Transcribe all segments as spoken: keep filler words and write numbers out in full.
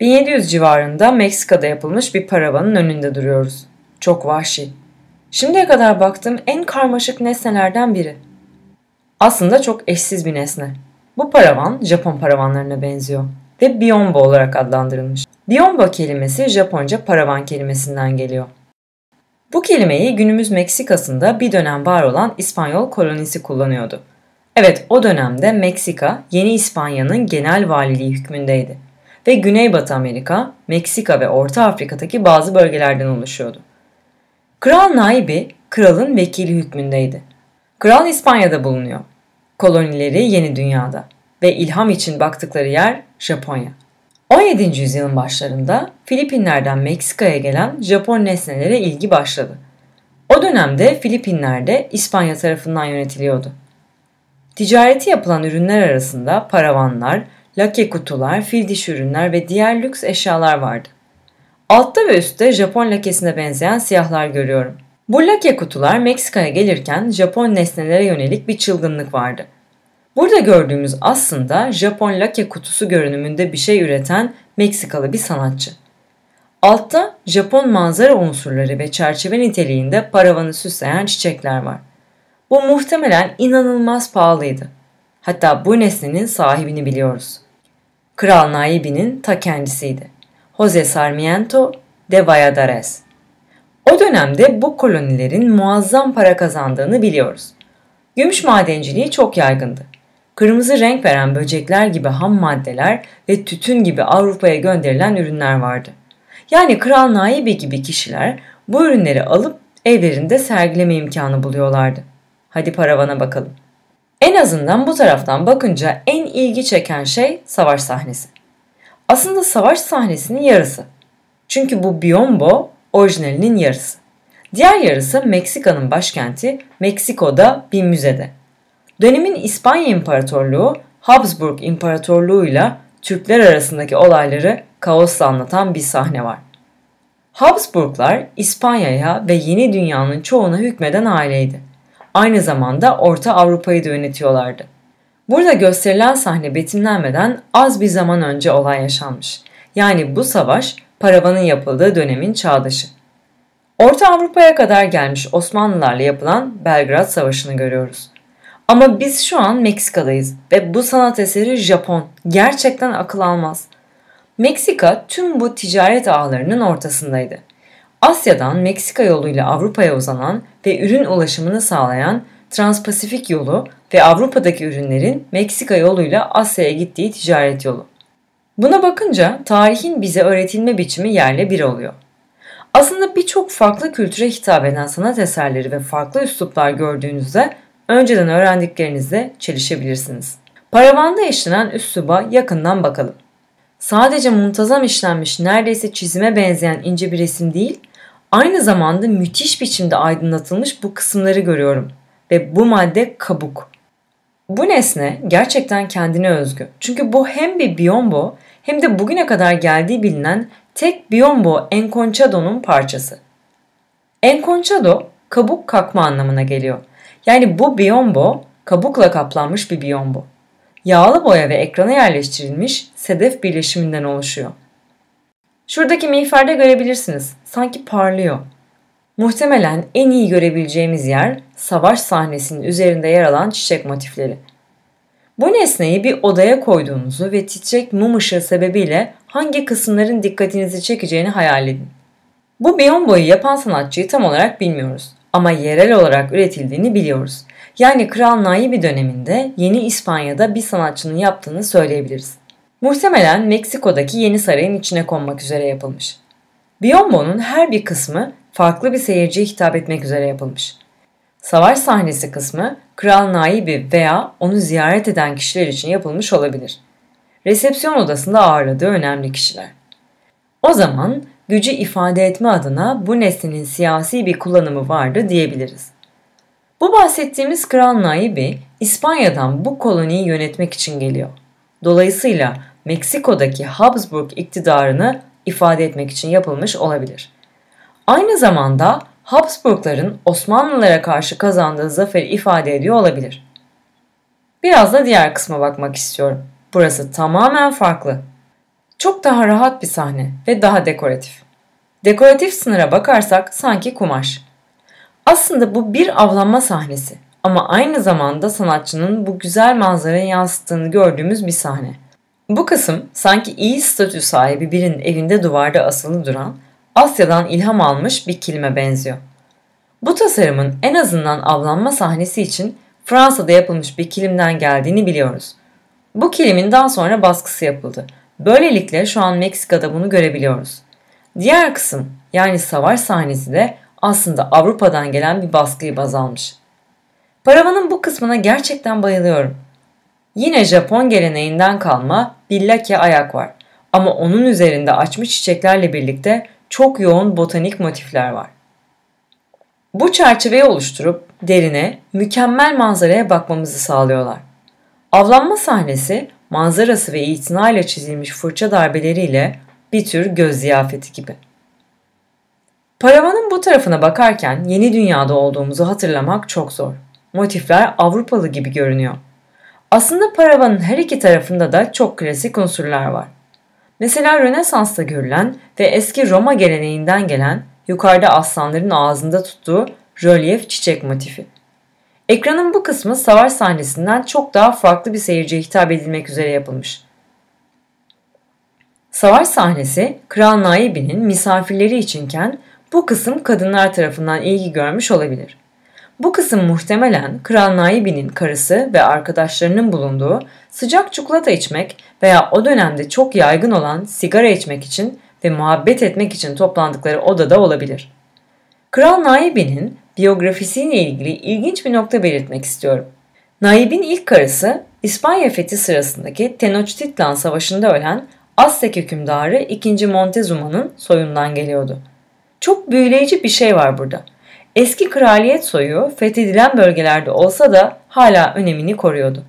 bin yedi yüz civarında Meksika'da yapılmış bir paravanın önünde duruyoruz. Çok vahşi. Şimdiye kadar baktığım en karmaşık nesnelerden biri. Aslında çok eşsiz bir nesne. Bu paravan Japon paravanlarına benziyor ve Biombo olarak adlandırılmış. Biombo kelimesi Japonca paravan kelimesinden geliyor. Bu kelimeyi günümüz Meksika'sında bir dönem var olan İspanyol kolonisi kullanıyordu. Evet, o dönemde Meksika, Yeni İspanya'nın genel valiliği hükmündeydi ve Güneybatı Amerika, Meksika ve Orta Afrika'daki bazı bölgelerden oluşuyordu. Kral naibi, kralın vekili hükmündeydi. Kral İspanya'da bulunuyor, kolonileri Yeni Dünya'da ve ilham için baktıkları yer Japonya. on yedinci yüzyılın başlarında Filipinler'den Meksika'ya gelen Japon nesnelere ilgi başladı. O dönemde Filipinler'de İspanya tarafından yönetiliyordu. Ticareti yapılan ürünler arasında paravanlar, lake kutular, fil dişi ürünler ve diğer lüks eşyalar vardı. Altta ve üstte Japon lakesine benzeyen siyahlar görüyorum. Bu lake kutular Meksika'ya gelirken Japon nesnelere yönelik bir çılgınlık vardı. Burada gördüğümüz aslında Japon lake kutusu görünümünde bir şey üreten Meksikalı bir sanatçı. Altta Japon manzara unsurları ve çerçeve niteliğinde paravanı süsleyen çiçekler var. Bu muhtemelen inanılmaz pahalıydı. Hatta bu nesnenin sahibini biliyoruz. Kral naibinin ta kendisiydi. Jose Sarmiento de Valladares. O dönemde bu kolonilerin muazzam para kazandığını biliyoruz. Gümüş madenciliği çok yaygındı. Kırmızı renk veren böcekler gibi ham maddeler ve tütün gibi Avrupa'ya gönderilen ürünler vardı. Yani kral naibi gibi kişiler bu ürünleri alıp evlerinde sergileme imkanı buluyorlardı. Hadi paravana bakalım. En azından bu taraftan bakınca en ilgi çeken şey savaş sahnesi. Aslında savaş sahnesinin yarısı. Çünkü bu Biombo orijinalinin yarısı. Diğer yarısı Meksika'nın başkenti Meksiko'da bir müzede. Dönemin İspanya İmparatorluğu, Habsburg İmparatorluğu ile Türkler arasındaki olayları kaosla anlatan bir sahne var. Habsburglar İspanya'ya ve Yeni Dünya'nın çoğuna hükmeden aileydi. Aynı zamanda Orta Avrupa'yı da yönetiyorlardı. Burada gösterilen sahne betimlenmeden az bir zaman önce olay yaşanmış. Yani bu savaş paravanın yapıldığı dönemin çağdaşı. Orta Avrupa'ya kadar gelmiş Osmanlılarla yapılan Belgrad Savaşı'nı görüyoruz. Ama biz şu an Meksika'dayız ve bu sanat eseri Japon. Gerçekten akıl almaz. Meksika tüm bu ticaret ağlarının ortasındaydı. Asya'dan Meksika yoluyla Avrupa'ya uzanan ve ürün ulaşımını sağlayan Transpasifik yolu ve Avrupa'daki ürünlerin Meksika yoluyla Asya'ya gittiği ticaret yolu. Buna bakınca tarihin bize öğretilme biçimi yerle bir oluyor. Aslında birçok farklı kültüre hitap eden sanat eserleri ve farklı üsluplar gördüğünüzde önceden öğrendiklerinizle çelişebilirsiniz. Paravanda işlenen üsluba yakından bakalım. Sadece muntazam işlenmiş, neredeyse çizime benzeyen ince bir resim değil, aynı zamanda müthiş biçimde aydınlatılmış bu kısımları görüyorum ve bu madde kabuk. Bu nesne gerçekten kendine özgü. Çünkü bu hem bir Biombo hem de bugüne kadar geldiği bilinen tek Biombo Enconchado'nun parçası. Enconchado kabuk kakma anlamına geliyor. Yani bu Biombo kabukla kaplanmış bir Biombo. Yağlı boya ve ekrana yerleştirilmiş sedef birleşiminden oluşuyor. Şuradaki miğferde görebilirsiniz. Sanki parlıyor. Muhtemelen en iyi görebileceğimiz yer savaş sahnesinin üzerinde yer alan çiçek motifleri. Bu nesneyi bir odaya koyduğunuzu ve titrek mum ışığı sebebiyle hangi kısımların dikkatinizi çekeceğini hayal edin. Bu Biombo'yu yapan sanatçıyı tam olarak bilmiyoruz ama yerel olarak üretildiğini biliyoruz. Yani Kral Naibi döneminde Yeni İspanya'da bir sanatçının yaptığını söyleyebiliriz. Muhtemelen Meksiko'daki Yeni Saray'ın içine konmak üzere yapılmış. Biombo'nun her bir kısmı farklı bir seyirciye hitap etmek üzere yapılmış. Savaş sahnesi kısmı Kral Naibi veya onu ziyaret eden kişiler için yapılmış olabilir. Resepsiyon odasında ağırladığı önemli kişiler. O zaman gücü ifade etme adına bu nesnenin siyasi bir kullanımı vardı diyebiliriz. Bu bahsettiğimiz Kral Naibi İspanya'dan bu koloniyi yönetmek için geliyor. Dolayısıyla Meksiko'daki Habsburg iktidarını ifade etmek için yapılmış olabilir. Aynı zamanda Habsburgların Osmanlılara karşı kazandığı zaferi ifade ediyor olabilir. Biraz da diğer kısma bakmak istiyorum. Burası tamamen farklı. Çok daha rahat bir sahne ve daha dekoratif. Dekoratif sınıra bakarsak sanki kumaş. Aslında bu bir avlanma sahnesi ama aynı zamanda sanatçının bu güzel manzarayı yansıttığını gördüğümüz bir sahne. Bu kısım sanki iyi statü sahibi birinin evinde duvarda asılı duran, Asya'dan ilham almış bir kilime benziyor. Bu tasarımın en azından avlanma sahnesi için Fransa'da yapılmış bir kilimden geldiğini biliyoruz. Bu kilimin daha sonra baskısı yapıldı. Böylelikle şu an Meksika'da bunu görebiliyoruz. Diğer kısım yani savaş sahnesi de aslında Avrupa'dan gelen bir baskıyı baz almış. Paravanın bu kısmına gerçekten bayılıyorum. Yine Japon geleneğinden kalma bir lake ayak var ama onun üzerinde açmış çiçeklerle birlikte çok yoğun botanik motifler var. Bu çerçeveyi oluşturup derine mükemmel manzaraya bakmamızı sağlıyorlar. Avlanma sahnesi manzarası ve itinayla çizilmiş fırça darbeleriyle bir tür göz ziyafeti gibi. Paravanın bu tarafına bakarken yeni dünyada olduğumuzu hatırlamak çok zor. Motifler Avrupalı gibi görünüyor. Aslında paravanın her iki tarafında da çok klasik unsurlar var. Mesela Rönesans'ta görülen ve eski Roma geleneğinden gelen yukarıda aslanların ağzında tuttuğu rölyef çiçek motifi. Ekranın bu kısmı savaş sahnesinden çok daha farklı bir seyirciye hitap edilmek üzere yapılmış. Savaş sahnesi Kral Naibi'nin misafirleri içinken bu kısım kadınlar tarafından ilgi görmüş olabilir. Bu kısım muhtemelen Kral Naibi'nin karısı ve arkadaşlarının bulunduğu sıcak çikolata içmek veya o dönemde çok yaygın olan sigara içmek için ve muhabbet etmek için toplandıkları odada olabilir. Kral Naibi'nin biyografisiyle ilgili ilginç bir nokta belirtmek istiyorum. Naib'in ilk karısı İspanya fethi sırasındaki Tenochtitlan Savaşı'nda ölen Aztek hükümdarı ikinci Montezuma'nın soyundan geliyordu. Çok büyüleyici bir şey var burada. Eski kraliyet soyu fethedilen bölgelerde olsa da hala önemini koruyordu.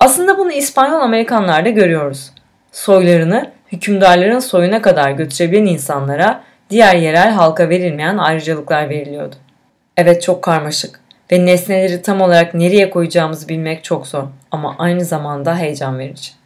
Aslında bunu İspanyol Amerikanlarda görüyoruz. Soylarını hükümdarların soyuna kadar götürebilen insanlara diğer yerel halka verilmeyen ayrıcalıklar veriliyordu. Evet, çok karmaşık ve nesneleri tam olarak nereye koyacağımızı bilmek çok zor ama aynı zamanda heyecan verici.